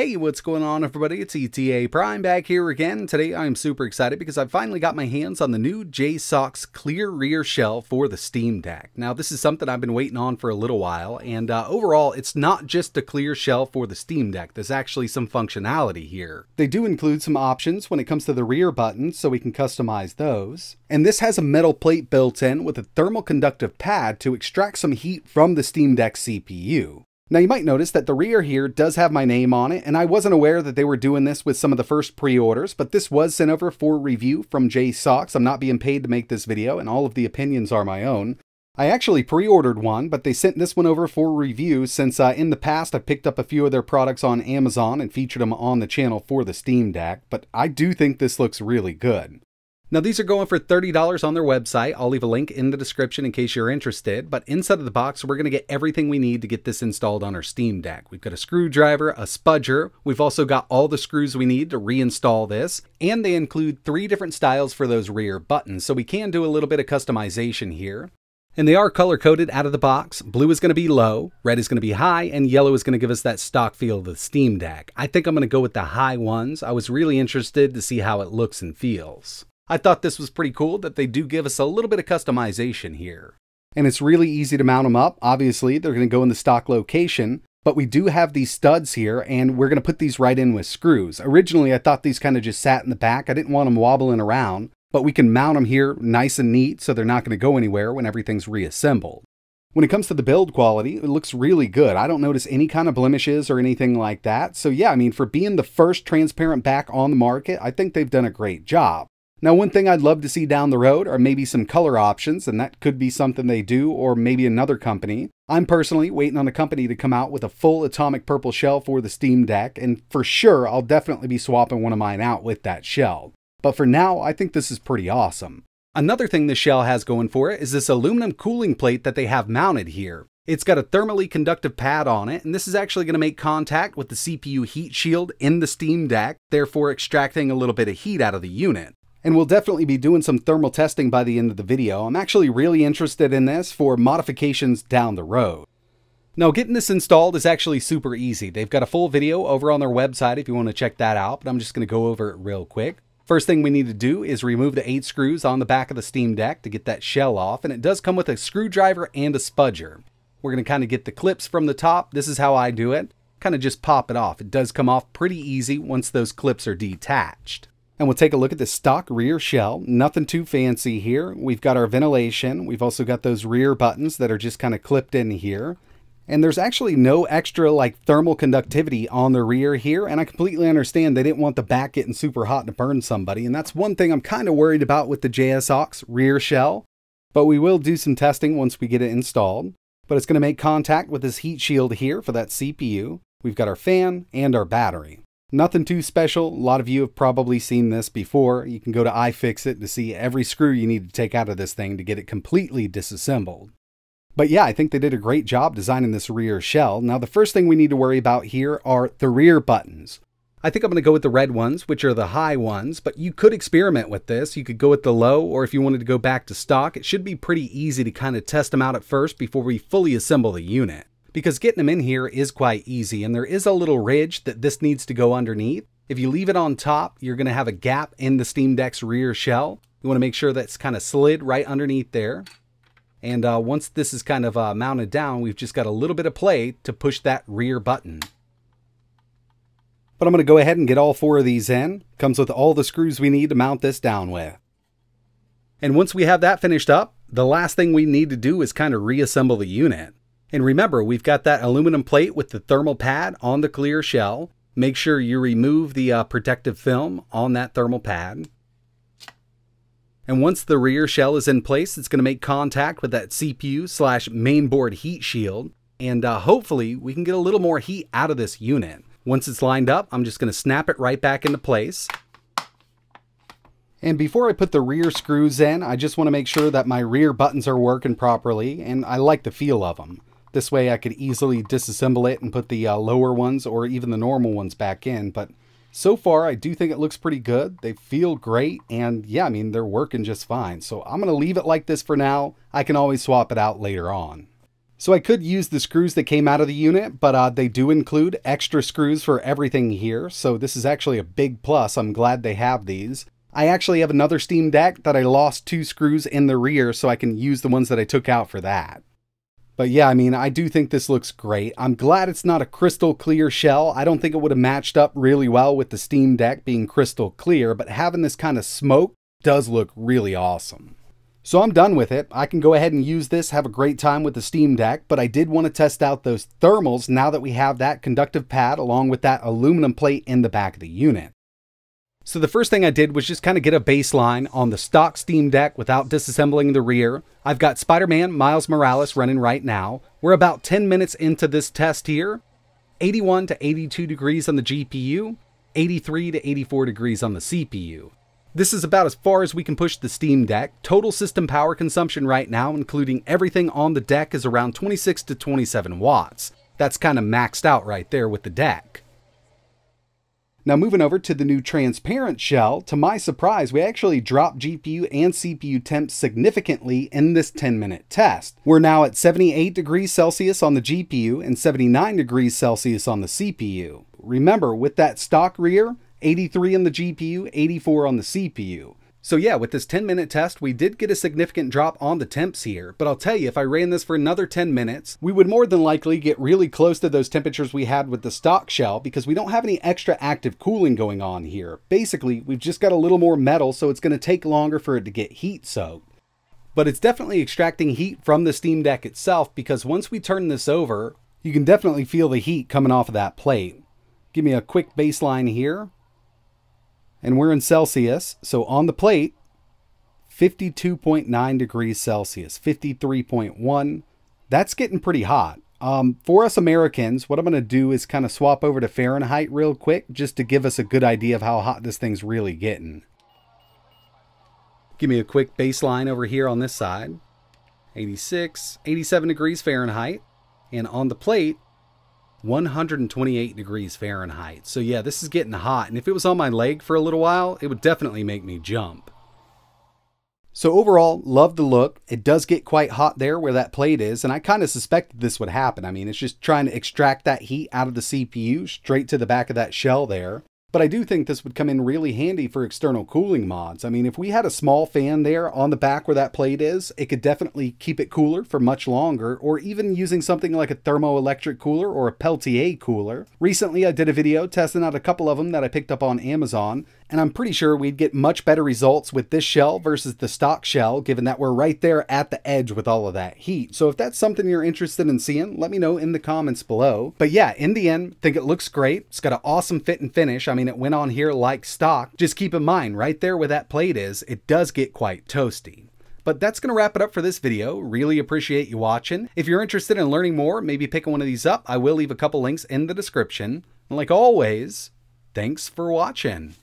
Hey, what's going on everybody? It's ETA Prime back here again. Today I'm super excited because I finally got my hands on the new JSAUX clear rear shell for the Steam Deck. Now this is something I've been waiting on for a little while, and overall it's not just a clear shell for the Steam Deck. There's actually some functionality here. They do include some options when it comes to the rear buttons, so we can customize those. And this has a metal plate built in with a thermal conductive pad to extract some heat from the Steam Deck CPU. Now you might notice that the rear here does have my name on it, and I wasn't aware that they were doing this with some of the first pre-orders, but this was sent over for review from JSAUX. I'm not being paid to make this video, and all of the opinions are my own. I actually pre-ordered one, but they sent this one over for review since in the past I picked up a few of their products on Amazon and featured them on the channel for the Steam Deck, but I do think this looks really good. Now these are going for $30 on their website. I'll leave a link in the description in case you're interested, but inside of the box we're going to get everything we need to get this installed on our Steam Deck. We've got a screwdriver, a spudger, we've also got all the screws we need to reinstall this, and they include 3 different styles for those rear buttons, so we can do a little bit of customization here. And they are color-coded out of the box. Blue is going to be low, red is going to be high, and yellow is going to give us that stock feel of the Steam Deck. I think I'm going to go with the high ones. I was really interested to see how it looks and feels. I thought this was pretty cool that they do give us a little bit of customization here. And it's really easy to mount them up. Obviously, they're going to go in the stock location, but we do have these studs here, and we're going to put these right in with screws. Originally, I thought these kind of just sat in the back. I didn't want them wobbling around, but we can mount them here nice and neat so they're not going to go anywhere when everything's reassembled. When it comes to the build quality, it looks really good. I don't notice any kind of blemishes or anything like that. So yeah, I mean, for being the first transparent back on the market, I think they've done a great job. Now, one thing I'd love to see down the road are maybe some color options, and that could be something they do, or maybe another company. I'm personally waiting on a company to come out with a full atomic purple shell for the Steam Deck, and for sure, I'll definitely be swapping one of mine out with that shell. But for now, I think this is pretty awesome. Another thing this shell has going for it is this aluminum cooling plate that they have mounted here. It's got a thermally conductive pad on it, and this is actually going to make contact with the CPU heat shield in the Steam Deck, therefore extracting a little bit of heat out of the unit. And we'll definitely be doing some thermal testing by the end of the video. I'm actually really interested in this for modifications down the road. Now, getting this installed is actually super easy. They've got a full video over on their website if you want to check that out, but I'm just going to go over it real quick. First thing we need to do is remove the 8 screws on the back of the Steam Deck to get that shell off, and it does come with a screwdriver and a spudger. We're going to kind of get the clips from the top. This is how I do it. Kind of just pop it off. It does come off pretty easy once those clips are detached. And we'll take a look at the stock rear shell. Nothing too fancy here. We've got our ventilation. We've also got those rear buttons that are just kind of clipped in here. And there's actually no extra like thermal conductivity on the rear here. And I completely understand they didn't want the back getting super hot to burn somebody. And that's one thing I'm kind of worried about with the JSAUX rear shell. But we will do some testing once we get it installed. But it's going to make contact with this heat shield here for that CPU. We've got our fan and our battery. Nothing too special. A lot of you have probably seen this before. You can go to iFixit to see every screw you need to take out of this thing to get it completely disassembled. But yeah, I think they did a great job designing this rear shell. Now, the first thing we need to worry about here are the rear buttons. I think I'm going to go with the red ones, which are the high ones, but you could experiment with this. You could go with the low, or if you wanted to go back to stock, it should be pretty easy to kind of test them out at first before we fully assemble the unit. Because getting them in here is quite easy, and there is a little ridge that this needs to go underneath. If you leave it on top, you're going to have a gap in the Steam Deck's rear shell. You want to make sure that's kind of slid right underneath there. And once this is kind of mounted down, we've just got a little bit of play to push that rear button. But I'm going to go ahead and get all 4 of these in. Comes with all the screws we need to mount this down with. And once we have that finished up, the last thing we need to do is kind of reassemble the unit. And remember, we've got that aluminum plate with the thermal pad on the clear shell. Make sure you remove the protective film on that thermal pad. And once the rear shell is in place, it's going to make contact with that CPU/mainboard heat shield. And hopefully we can get a little more heat out of this unit. Once it's lined up, I'm just going to snap it right back into place. And before I put the rear screws in, I just want to make sure that my rear buttons are working properly, and I like the feel of them. This way I could easily disassemble it and put the lower ones or even the normal ones back in. But so far, I do think it looks pretty good. They feel great. And yeah, I mean, they're working just fine. So I'm going to leave it like this for now. I can always swap it out later on. So I could use the screws that came out of the unit, but they do include extra screws for everything here, so this is actually a big plus. I'm glad they have these. I actually have another Steam Deck that I lost 2 screws in the rear, so I can use the ones that I took out for that. But yeah, I mean, I do think this looks great. I'm glad it's not a crystal clear shell. I don't think it would have matched up really well with the Steam Deck being crystal clear, but having this kind of smoke does look really awesome. So I'm done with it. I can go ahead and use this, have a great time with the Steam Deck, but I did want to test out those thermals now that we have that conductive pad along with that aluminum plate in the back of the unit. So the first thing I did was just kind of get a baseline on the stock Steam Deck without disassembling the rear. I've got Spider-Man Miles Morales running right now. We're about 10 minutes into this test here. 81 to 82 degrees on the GPU, 83 to 84 degrees on the CPU. This is about as far as we can push the Steam Deck. Total system power consumption right now, including everything on the deck, is around 26 to 27 watts. That's kind of maxed out right there with the deck. Now moving over to the new transparent shell, to my surprise, we actually dropped GPU and CPU temps significantly in this 10-minute test. We're now at 78 degrees Celsius on the GPU and 79 degrees Celsius on the CPU. Remember, with that stock rear, 83 on the GPU, 84 on the CPU. So yeah, with this 10-minute test, we did get a significant drop on the temps here, but I'll tell you, if I ran this for another 10 minutes, we would more than likely get really close to those temperatures we had with the stock shell because we don't have any extra active cooling going on here. Basically, we've just got a little more metal, so it's going to take longer for it to get heat soaked. But it's definitely extracting heat from the Steam Deck itself because once we turn this over, you can definitely feel the heat coming off of that plate. Give me a quick baseline here. And we're in Celsius, so on the plate, 52.9 degrees Celsius, 53.1. That's getting pretty hot. For us Americans, what I'm going to do is kind of swap over to Fahrenheit real quick just to give us a good idea of how hot this thing's really getting. Give me a quick baseline over here on this side. 86, 87 degrees Fahrenheit. And on the plate, 128 degrees Fahrenheit. So yeah, this is getting hot, and if it was on my leg for a little while, it would definitely make me jump. So overall, love the look. It does get quite hot there where that plate is, and I kind of suspected this would happen. I mean, it's just trying to extract that heat out of the CPU straight to the back of that shell there. But I do think this would come in really handy for external cooling mods. I mean, if we had a small fan there on the back where that plate is, it could definitely keep it cooler for much longer, or even using something like a thermoelectric cooler or a Peltier cooler. Recently, I did a video testing out a couple of them that I picked up on Amazon, and I'm pretty sure we'd get much better results with this shell versus the stock shell, given that we're right there at the edge with all of that heat. So if that's something you're interested in seeing, let me know in the comments below. But yeah, in the end, I think it looks great. It's got an awesome fit and finish. I mean, it went on here like stock. Just keep in mind, right there where that plate is, it does get quite toasty. But that's going to wrap it up for this video. Really appreciate you watching. If you're interested in learning more, maybe picking one of these up, I will leave a couple links in the description. And like always, thanks for watching.